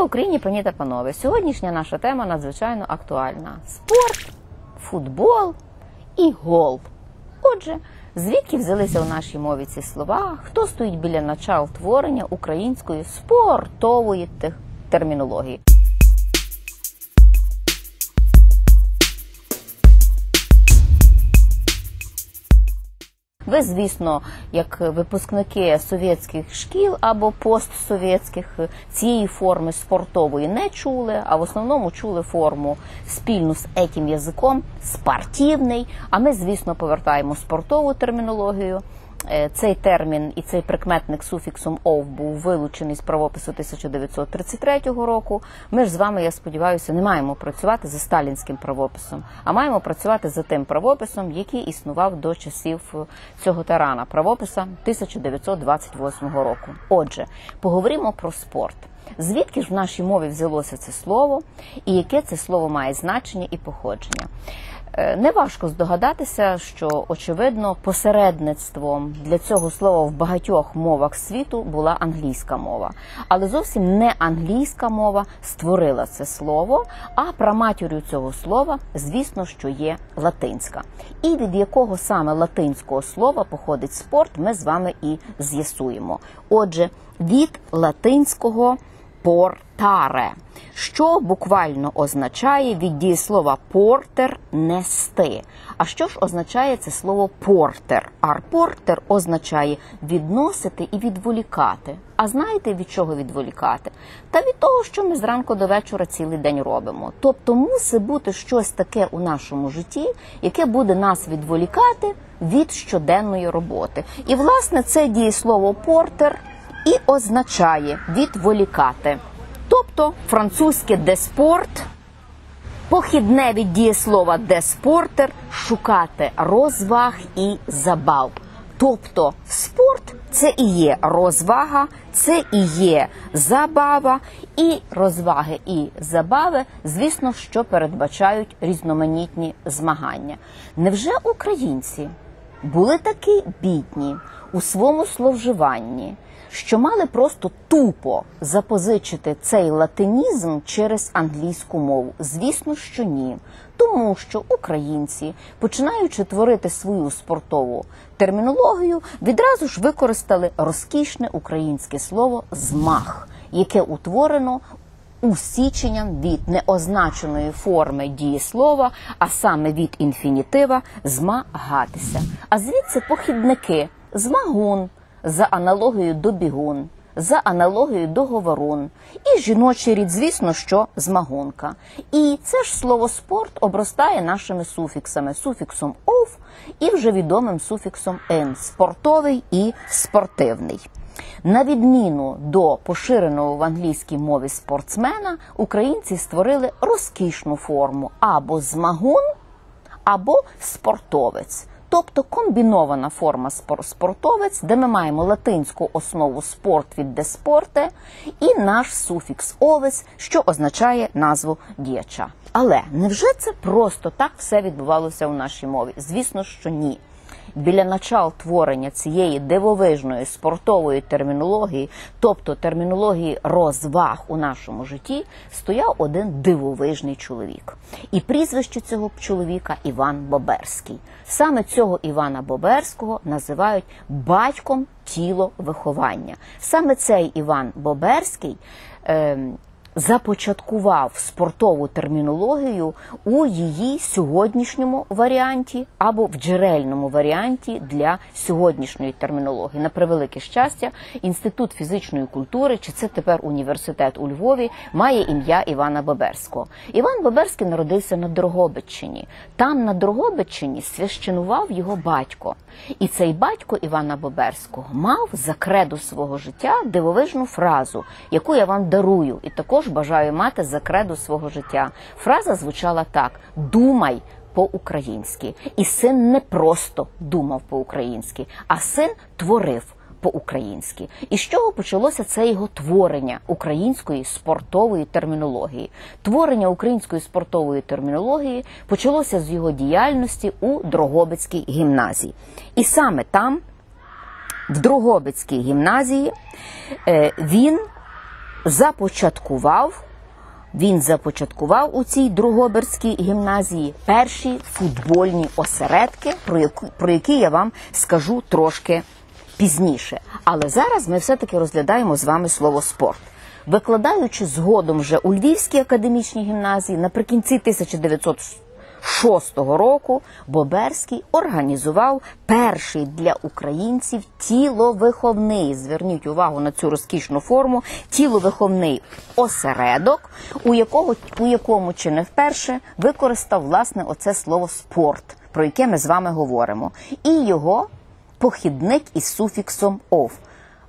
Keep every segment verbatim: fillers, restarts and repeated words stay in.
Слава Україні, пані та панове! Сьогоднішня наша тема надзвичайно актуальна. Спорт, футбол і гол. Отже, звідки взялися у нашій мові ці слова? Хто стоїть біля начал творення української спортової термінології? Ви, звісно, як випускники совєтських шкіл або постсовєтських цієї форми спортової не чули, а в основному чули форму спільну з етім язиком «спортивний». А ми, звісно, повертаємо спортову термінологію. Цей термін і цей прикметник суфіксом «ов» був вилучений з правопису тисяча дев'ятсот тридцять третього року. Ми ж з вами, я сподіваюся, не маємо працювати за сталінським правописом, а маємо працювати за тим правописом, який існував до часів цього тирана, правописа тисяча дев'ятсот двадцять восьмого року. Отже, поговоримо про спорт. Звідки ж в нашій мові взялося це слово і яке це слово має значення і походження? Неважко здогадатися, що, очевидно, посередництвом для цього слова в багатьох мовах світу була англійська мова. Але зовсім не англійська мова створила це слово, а праматір'ю цього слова, звісно, що є латинська. І від якого саме латинського слова походить спорт, ми з вами і з'ясуємо. Отже, від латинського «портаре», що буквально означає від дієслова «портер» – «нести». А що ж означає це слово «портер»? А «портер» означає «відносити» і «відволікати». А знаєте, від чого відволікати? Та від того, що ми зранку до вечора цілий день робимо. Тобто мусить бути щось таке у нашому житті, яке буде нас відволікати від щоденної роботи. І, власне, це дієслово «портер» і означає «відволікати». Тобто французьке «деспорт» – похідне від дієслова «деспортер» – шукати розваг і забав. Тобто спорт – це і є розвага, це і є забава, і розваги і забави, звісно, що передбачають різноманітні змагання. Невже українці були такі бідні у своєму словживанні, що мали просто тупо запозичити цей латинізм через англійську мову? Звісно, що ні. Тому що українці, починаючи творити свою спортову термінологію, відразу ж використали розкішне українське слово «змах», яке утворено усіченням від неозначеної форми дієслова, а саме від інфінітива «змагатися». А звідси похідники «змагун», за аналогією до бігун, за аналогією до говорун. І жіночий рід, звісно, що змагунка. І це ж слово «спорт» обростає нашими суфіксами. Суфіксом «ов» і вже відомим суфіксом «ин» – спортовий і спортивний. На відміну до поширеного в англійській мові спортсмена, українці створили розкішну форму або «змагун», або «спортовець». Тобто комбінована форма «спортовець», де ми маємо латинську основу «спорт» від «деспорте» і наш суфікс «овець», що означає назву діяча. Але невже це просто так все відбувалося у нашій мові? Звісно, що ні. Біля начал творення цієї дивовижної спортової термінології, тобто термінології розваг у нашому житті, стояв один дивовижний чоловік. І прізвище цього чоловіка – Іван Боберський. Саме цього Івана Боберського називають батьком тіловиховання. Саме цей Іван Боберський е започаткував спортову термінологію у її сьогоднішньому варіанті або в джерельному варіанті для сьогоднішньої термінології. На превелике щастя, Інститут фізичної культури, чи це тепер університет у Львові, має ім'я Івана Боберського. Іван Боберський народився на Дрогобиччині. Там, на Дрогобиччині, священував його батько. І цей батько Івана Боберського мав за кредо свого життя дивовижну фразу, яку я вам дарую, і також бажаю мати за кредо свого життя. Фраза звучала так: «Думай по-українськи». І син не просто думав по-українськи, а син творив по-українськи. І з чого почалося це його творення української спортової термінології? Творення української спортової термінології почалося з його діяльності у Дрогобицькій гімназії. І саме там, в Дрогобицькій гімназії, він започаткував, він започаткував у цій Дрогобицькій гімназії перші футбольні осередки, про які, про які я вам скажу трошки пізніше. Але зараз ми все-таки розглядаємо з вами слово «спорт». Викладаючи згодом вже у Львівській академічній гімназії, наприкінці тисяча дев'ятсот шостого року Боберський організував перший для українців тіловиховний, зверніть увагу на цю розкішну форму, тіловиховний осередок, у якого, у якому чи не вперше використав, власне, оце слово «спорт», про яке ми з вами говоримо, і його похідник із суфіксом «ов».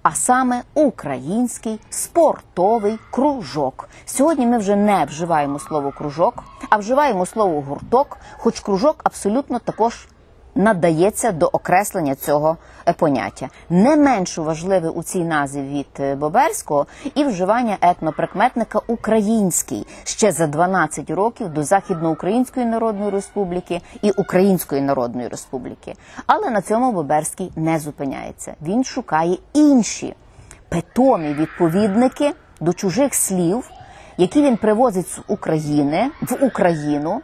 А саме «український спортовий кружок». Сьогодні ми вже не вживаємо слово «кружок», а вживаємо слово «гурток», хоч кружок абсолютно також надається до окреслення цього поняття. Не менш важливе у цій назві від Боберського і вживання етноприкметника «український» ще за дванадцять років до Західноукраїнської Народної Республіки і Української Народної Республіки. Але на цьому Боберський не зупиняється. Він шукає інші питомі відповідники до чужих слів, які він привозить з України, в Україну,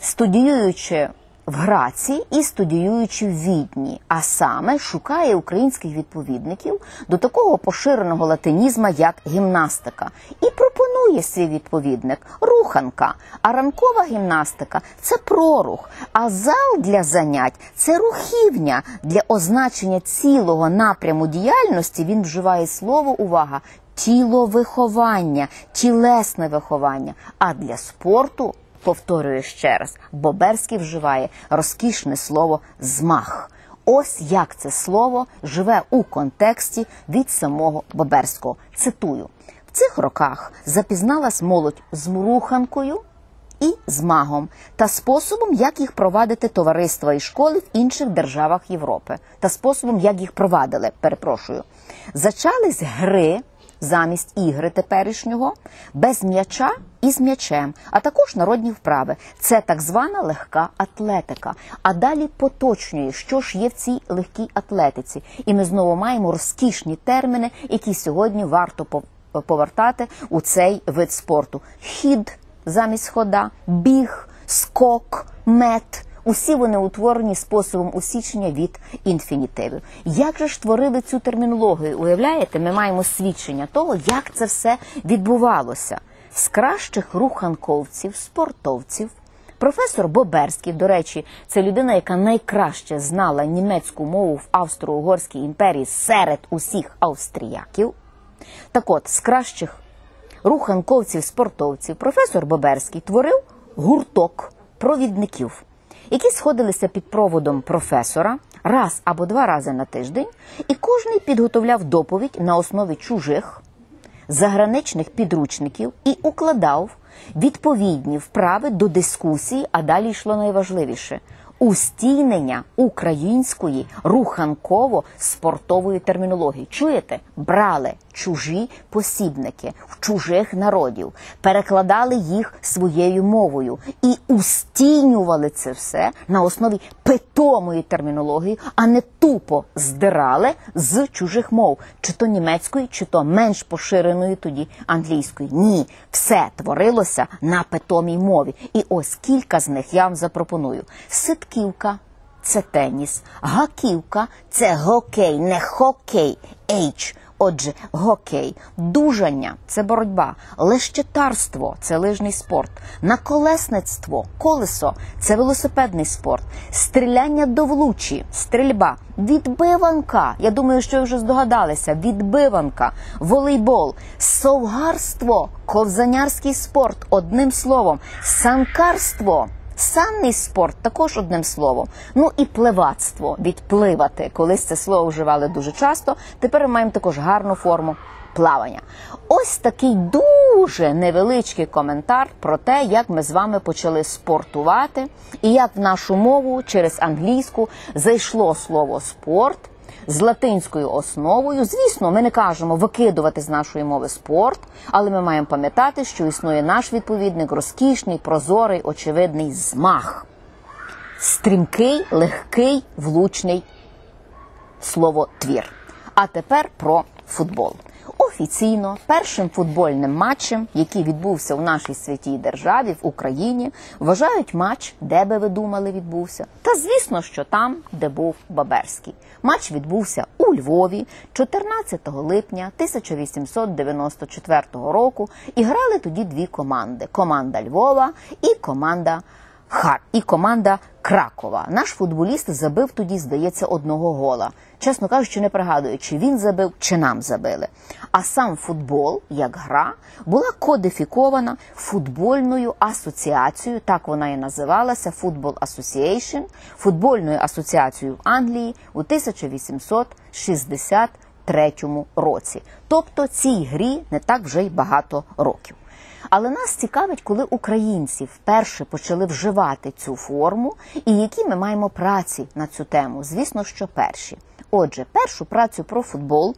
студіюючи в Граці і студіюючи в Відні, а саме шукає українських відповідників до такого поширеного латинізма, як гімнастика. І пропонує свій відповідник – руханка, а ранкова гімнастика – це прорух, а зал для занять – це рухівня. Для означення цілого напряму діяльності він вживає слово, увага, тіловиховання, тілесне виховання, а для спорту – повторюю ще раз, Боберський вживає розкішне слово «змах». Ось як це слово живе у контексті від самого Боберського. Цитую. «В цих роках запізналась молодь з руханкою і змагом та способом, як їх провадити товариства і школи в інших державах Європи. Та способом, як їх провадили, перепрошую. Зачались гри замість ігри теперішнього, без м'яча і з м'ячем, а також народні вправи. Це так звана легка атлетика». А далі поточнює, що ж є в цій легкій атлетиці. І ми знову маємо розкішні терміни, які сьогодні варто повертати у цей вид спорту. Хід замість хода, біг, скок, мет. Усі вони утворені способом усічення від інфінітивів. Як же ж творили цю термінологію? Уявляєте, ми маємо свідчення того, як це все відбувалося. З кращих руханковців, спортовців, професор Боберський, до речі, це людина, яка найкраще знала німецьку мову в Австро-Угорській імперії серед усіх австріяків. Так от, з кращих руханковців, спортовців, професор Боберський творив гурток провідників, які сходилися під проводом професора раз або два рази на тиждень, і кожний підготовляв доповідь на основі чужих заграничних підручників і укладав відповідні вправи до дискусії, а далі йшло найважливіше – устійнення української руханково-спортової термінології. Чуєте? Брали чужі посібники в чужих народів, перекладали їх своєю мовою і устійнювали це все на основі питомої термінології, а не тупо здирали з чужих мов, чи то німецької, чи то менш поширеної тоді англійської. Ні, все творилося на питомій мові. І ось кілька з них я вам запропоную. Ситківка – це теніс, гаківка – це гокей, не хокей, ейч, отже, гокей, дужання – це боротьба, лещетарство – це лижний спорт, наколесництво, колесо – це велосипедний спорт, стріляння до влучі, стрільба, відбиванка, я думаю, що ви вже здогадалися, відбиванка, волейбол, совгарство, ковзанярський спорт, одним словом, санкарство – санний спорт також одним словом. Ну і плевацтво, відпливати. Колись це слово вживали дуже часто, тепер ми маємо також гарну форму плавання. Ось такий дуже невеличкий коментар про те, як ми з вами почали спортувати і як в нашу мову через англійську зайшло слово «спорт» з латинською основою. Звісно, ми не кажемо викидувати з нашої мови спорт, але ми маємо пам'ятати, що існує наш відповідник, розкішний, прозорий, очевидний змах. Стрімкий, легкий, влучний словотвір. А тепер про футбол. офіційно першим футбольним матчем, який відбувся у нашій святій державі, в Україні, вважають матч, де би ви думали, відбувся. Та звісно, що там, де був Боберський. Матч відбувся у Львові чотирнадцятого липня тисяча вісімсот дев'яносто четвертого року і грали тоді дві команди – команда Львова і команда Хар і команда Кракова. Наш футболіст забив тоді, здається, одного гола. Чесно кажучи, не пригадую, чи він забив, чи нам забили. А сам футбол, як гра, була кодифікована футбольною асоціацією, так вона і називалася, Football Association, футбольною асоціацією в Англії у тисяча вісімсот шістдесят третьому році. Тобто цій грі не так вже й багато років. Але нас цікавить, коли українці вперше почали вживати цю форму і які ми маємо праці на цю тему. Звісно, що перші. Отже, першу працю про футбол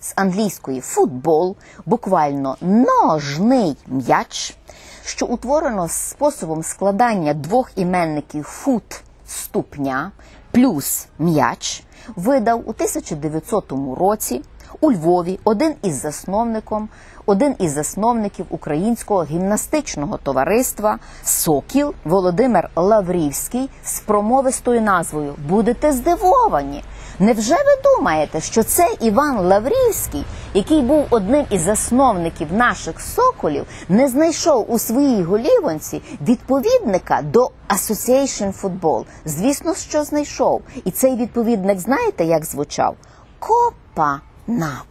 з англійської «футбол», буквально «ножний м'яч», що утворено способом складання двох іменників «фут» – «ступня» плюс «м'яч», видав у тисяча дев'ятсотому році у Львові один із засновником, один із засновників Українського гімнастичного товариства «Сокіл» Володимир Лаврівський з промовистою назвою «Будете здивовані! Невже ви думаєте, що це Іван Лаврівський, який був одним із засновників наших «Соколів», не знайшов у своїй голівонці відповідника до «Association Football»? Звісно, що знайшов. І цей відповідник, знаєте, як звучав? Копа. На.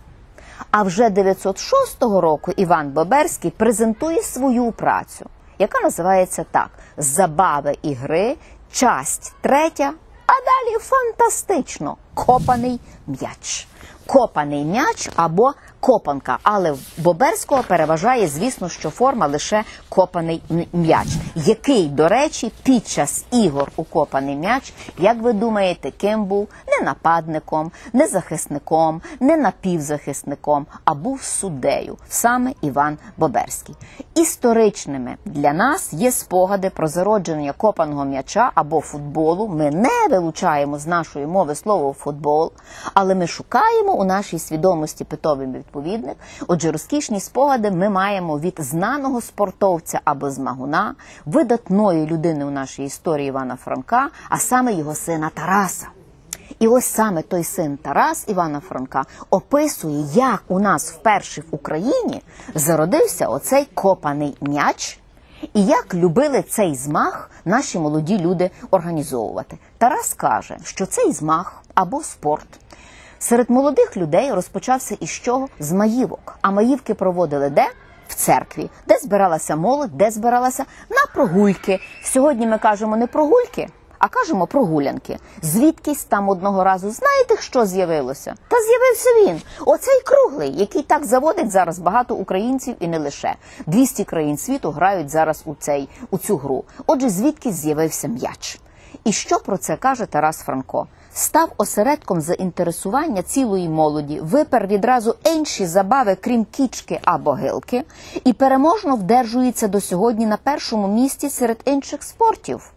А вже дев'ятсот шостого року Іван Боберський презентує свою працю, яка називається так «Забави і гри, часть третя», а далі фантастично «Копаний м'яч». «Копаний м'яч» або «копанка», але в Боберського переважає, звісно, що форма лише «копаний м'яч», який, до речі, під час ігор у «копаний м'яч», як ви думаєте, ким був? Не нападником, не захисником, не напівзахисником, а був суддею, саме Іван Боберський. Історичними для нас є спогади про зародження «копаного м'яча» або «футболу». Ми не вилучаємо з нашої мови слово «футбол», але ми шукаємо у нашій свідомості питовий відповідник. Отже, розкішні спогади ми маємо від знаного спортовця або змагуна, видатної людини у нашій історії Івана Франка, а саме його сина Тараса. І ось саме той син Тарас Івана Франка описує, як у нас вперше в Україні зародився оцей копаний м'яч, і як любили цей змах наші молоді люди організовувати. Тарас каже, що цей змах або спорт серед молодих людей розпочався із чого? З маївок. А маївки проводили де? В церкві. Де збиралася молодь, де збиралася? На прогульки. Сьогодні ми кажемо не прогульки, а кажемо прогулянки. Звідкись там одного разу, знаєте, що з'явилося? Та з'явився він. Оцей круглий, який так заводить зараз багато українців і не лише. двісті країн світу грають зараз у, цей, у цю гру. Отже, звідкись з'явився м'яч. І що про це каже Тарас Франко? Став осередком заінтересування цілої молоді, випер відразу інші забави, крім кічки або гилки, і переможно вдержується до сьогодні на першому місці серед інших спортів.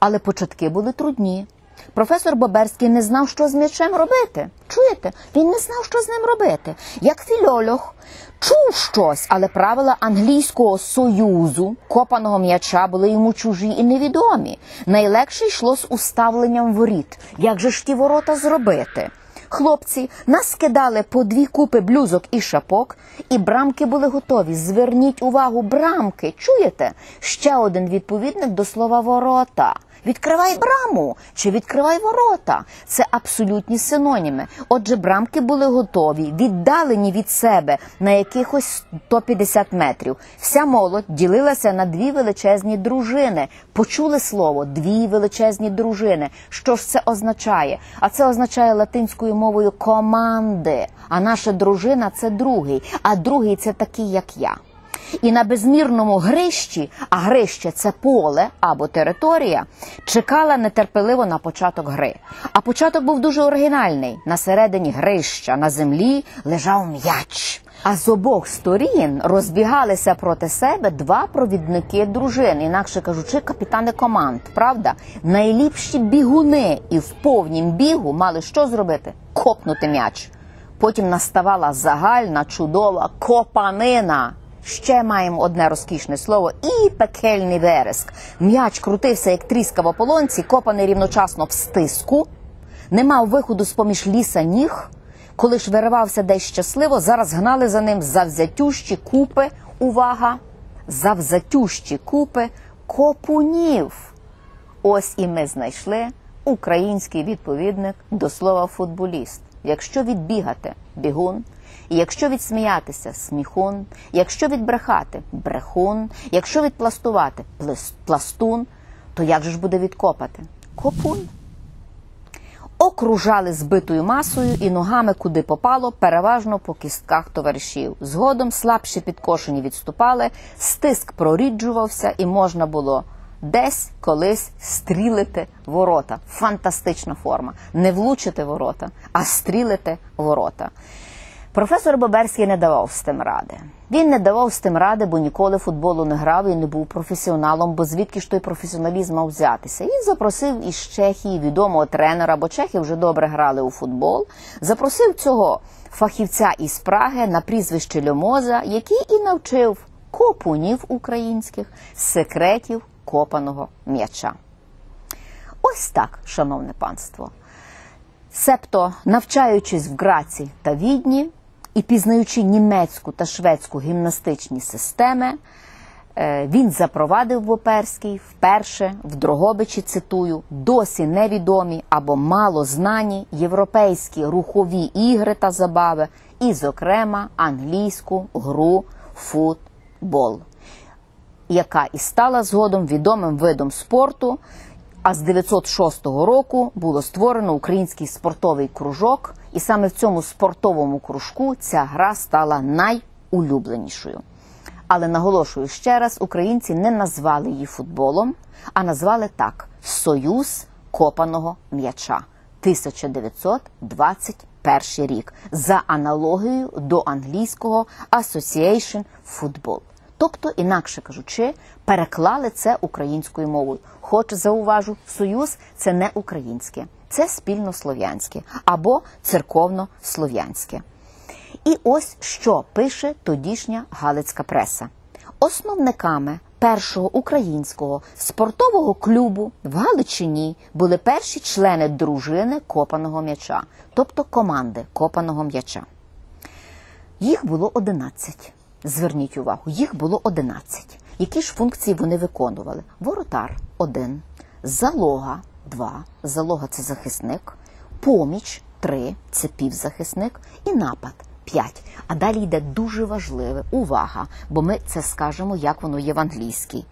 Але початки були трудні. Професор Боберський не знав, що з м'ячем робити. Чуєте? Він не знав, що з ним робити. Як фільолог. Чув щось, але правила англійського союзу копаного м'яча були йому чужі і невідомі. Найлегше йшло з уставленням воріт. Як же ж ті ворота зробити? Хлопці нас кидали по дві купи блюзок і шапок, і брамки були готові. Зверніть увагу, брамки, чуєте? Ще один відповідник до слова «ворота». Відкривай браму чи відкривай ворота. Це абсолютні синоніми. Отже, брамки були готові, віддалені від себе на якихось сто п'ятдесят метрів. Вся молодь ділилася на дві величезні дружини. Почули слово «дві величезні дружини». Що ж це означає? А це означає латинською мовою «команди». А наша дружина – це другий. А другий – це такий, як я. І на безмірному грищі, а грище – це поле або територія, чекала нетерпеливо на початок гри. А початок був дуже оригінальний. На середині грища на землі лежав м'яч. А з обох сторін розбігалися проти себе два провідники дружин, інакше кажучи, капітани команд, правда? Найліпші бігуни і в повнім бігу мали що зробити? Копнути м'яч. Потім наставала загальна, чудова копанина. Ще маємо одне розкішне слово і пекельний вереск. М'яч крутився, як тріска в ополонці, копаний рівночасно в стиску. Не мав виходу з-поміж ліса ніг. Коли ж виривався десь щасливо, зараз гнали за ним завзятющі купи, увага, завзятющі купи копунів. Ось і ми знайшли український відповідник до слова «футболіст». Якщо відбігати – бігун, якщо відсміятися – сміхун, якщо відбрехати – брехун, якщо відпластувати – пластун, то як же ж буде відкопати? Копун. Окружали збитою масою і ногами куди попало, переважно по кістках товаришів. Згодом слабші підкошені відступали, стиск проріджувався і можна було десь колись стрілити ворота. Фантастична форма. Не влучити ворота, а стрілити ворота. Професор Боберський не давав з тим ради. Він не давав з тим ради, бо ніколи футболу не грав і не був професіоналом, бо звідки ж той професіоналізм мав взятися. Він запросив із Чехії відомого тренера, бо чехи вже добре грали у футбол, запросив цього фахівця із Праги на прізвище Льомоза, який і навчив копунів українських секретів копаного м'яча. Ось так, шановне панство. Себто, навчаючись в Граці та Відні і пізнаючи німецьку та шведську гімнастичні системи, він запровадив Боберський вперше в Дрогобичі, цитую, досі невідомі або малознані європейські рухові ігри та забави і, зокрема, англійську гру футбол, яка і стала згодом відомим видом спорту, а з тисяча дев'ятсот шостого року було створено український спортовий кружок, і саме в цьому спортовому кружку ця гра стала найулюбленішою. Але, наголошую ще раз, українці не назвали її футболом, а назвали так – «Союз копаного м'яча» тисяча дев'ятсот двадцять перший рік, за аналогією до англійського «Association Football». Тобто, інакше кажучи, переклали це українською мовою. Хоч, зауважу, «союз» – це не українське, це спільнослов'янське або церковнослов'янське. І ось що пише тодішня галицька преса. Основниками першого українського спортового клубу в Галичині були перші члени дружини копаного м'яча, тобто команди копаного м'яча. Їх було одинадцять. Зверніть увагу, їх було одинадцять. Які ж функції вони виконували? Воротар – один, залога – два, залога – це захисник, поміч – три, це півзахисник і напад – п'ять. А далі йде дуже важливе, увага, бо ми це скажемо, як воно є в англійській.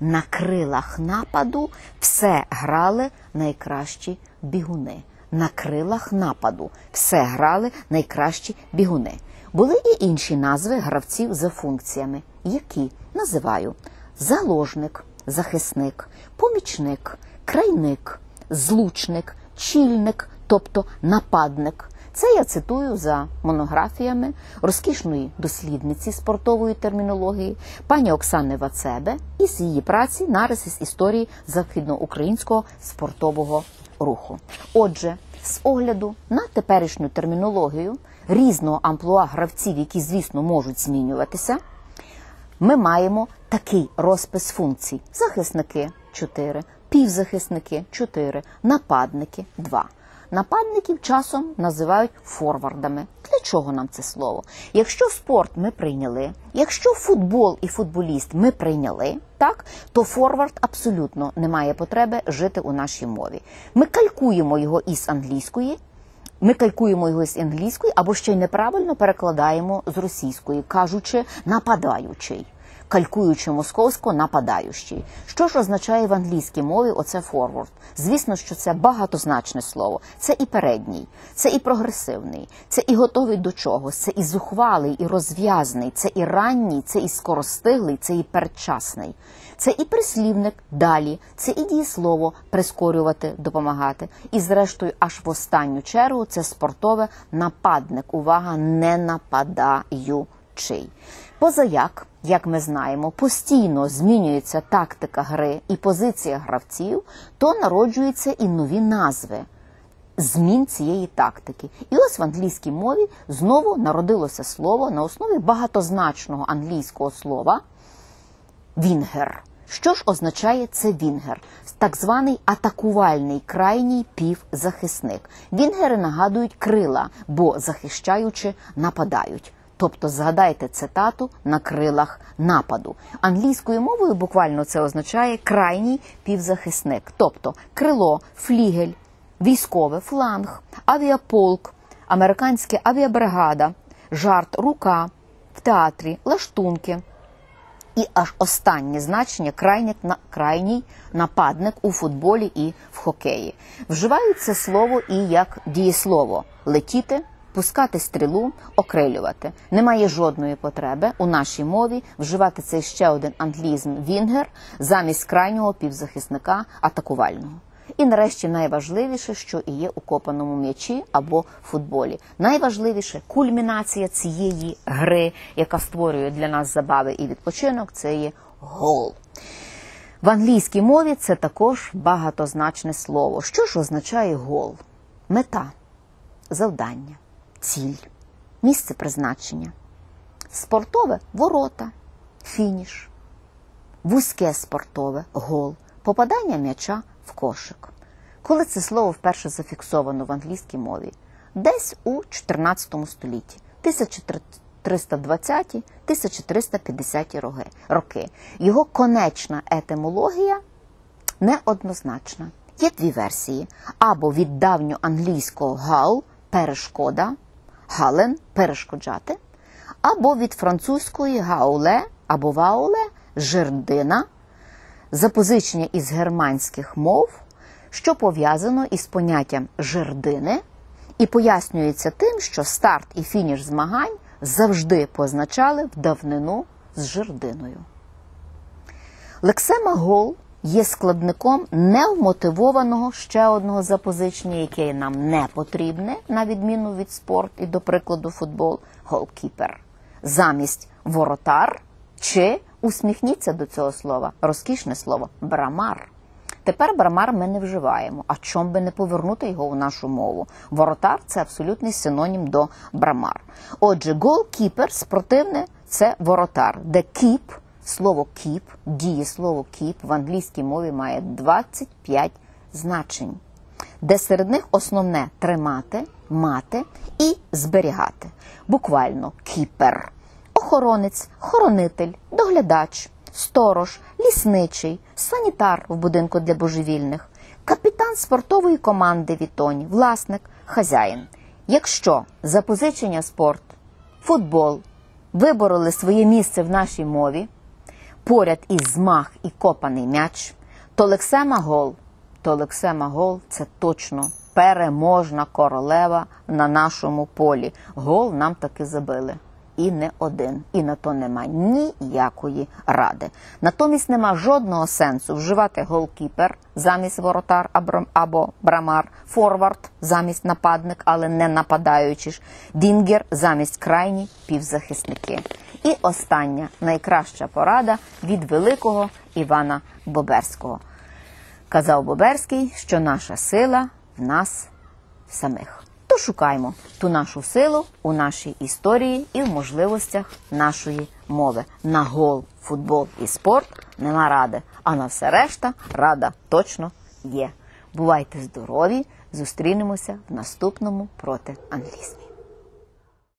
На крилах нападу все грали найкращі бігуни. На крилах нападу все грали найкращі бігуни. Були і інші назви гравців за функціями, які називаю заложник, захисник, помічник, крайник, злучник, чільник, тобто нападник. Це я цитую за монографіями розкішної дослідниці спортової термінології пані Оксани Вацебе із її праці «Нарис з історії західноукраїнського спортового руху». Отже, з огляду на теперішню термінологію різного амплуа гравців, які, звісно, можуть змінюватися, ми маємо такий розпис функцій. Захисники – чотири, півзахисники – чотири, нападники – два. Нападників часом називають форвардами. Для чого нам це слово? Якщо спорт ми прийняли, якщо футбол і футболіст ми прийняли, так, то форвард абсолютно не має потреби жити у нашій мові. Ми калькуємо його із англійської, Ми калькуємо його з англійської, або ще й неправильно перекладаємо з російської, кажучи «нападаючий», калькуючи московсько «нападаючий». Що ж означає в англійській мові оце «форвард»? Звісно, що це багатозначне слово. Це і передній, це і прогресивний, це і готовий до чогось, це і зухвалий, і розв'язний, це і ранній, це і скоростиглий, це і передчасний. Це і прислівник «далі», це і дієслово «прискорювати», «допомагати». І, зрештою, аж в останню чергу це спортове «нападник». Увага, не нападаючий. Позаяк, як ми знаємо, постійно змінюється тактика гри і позиція гравців, то народжуються і нові назви. змін цієї тактики. І ось в англійській мові знову народилося слово на основі багатозначного англійського слова «вінгер». Що ж означає це вінгер? Так званий атакувальний крайній півзахисник. Вінгери нагадують крила, бо захищаючи нападають. Тобто, згадайте цитату «на крилах нападу». Англійською мовою буквально це означає крайній півзахисник. Тобто, крило, флігель, військове, фланг, авіаполк, американська авіабригада, жарт, рука, в театрі, лаштунки. І аж останнє значення – крайній нападник у футболі і в хокеї. Вживається слово і як дієслово – летіти, пускати стрілу, окрилювати. Немає жодної потреби у нашій мові вживати цей ще один англізм «вінгер» замість крайнього півзахисника атакувального. І нарешті найважливіше, що і є у копаному м'ячі або футболі. Найважливіше кульмінація цієї гри, яка створює для нас забави і відпочинок, це є гол. В англійській мові це також багатозначне слово. Що ж означає гол? Мета, завдання, ціль, місце призначення, спортове – ворота, фініш, вузьке спортове – гол, попадання м'яча – в кошик. Коли це слово вперше зафіксовано в англійській мові? Десь у чотирнадцятому столітті, тисяча триста двадцяті — тисяча триста п'ятдесяті роки. Його конечна етимологія неоднозначна. Є дві версії. Або від давньоанглійського гал – перешкода, гален – перешкоджати, або від французької гауле або вауле – жердина, запозичення із германських мов, що пов'язано із поняттям жердини, і пояснюється тим, що старт і фініш змагань завжди позначали в давнину з жердиною. Лексема «гол» є складником невмотивованого ще одного запозичення, яке нам не потрібне, на відміну від спорт і, до прикладу, футбол – голкіпер. Замість «воротар» чи усміхніться до цього слова, розкішне слово – брамар. Тепер брамар ми не вживаємо, а чом би не повернути його у нашу мову. Воротар – це абсолютний синонім до брамар. Отже, голкіпер спротивне – це воротар, де кіп, слово кіп, дієслово кіп в англійській мові має двадцять п'ять значень, де серед них основне – тримати, мати і зберігати. Буквально кіпер. Охоронець, хоронитель, доглядач, сторож, лісничий, санітар в будинку для божевільних, капітан спортової команди «Вітонь», власник, хазяїн. Якщо запозичення спорт, футбол вибороли своє місце в нашій мові, поряд із змах і копаний м'яч, то лексема гол, то лексема гол – це точно переможна королева на нашому полі. Гол нам таки забили. І не один. І на то нема ніякої ради. Натомість нема жодного сенсу вживати голкіпер замість воротар або брамар, форвард замість нападник, але не нападаючий ж, вінгер замість крайні півзахисники. І остання, найкраща порада від великого Івана Боберського. Казав Боберський, що наша сила в нас самих. То шукаймо ту нашу силу у нашій історії і в можливостях нашої мови. На гол, футбол і спорт нема ради, а на все решта рада точно є. Бувайте здорові, зустрінемося в наступному проти англійського.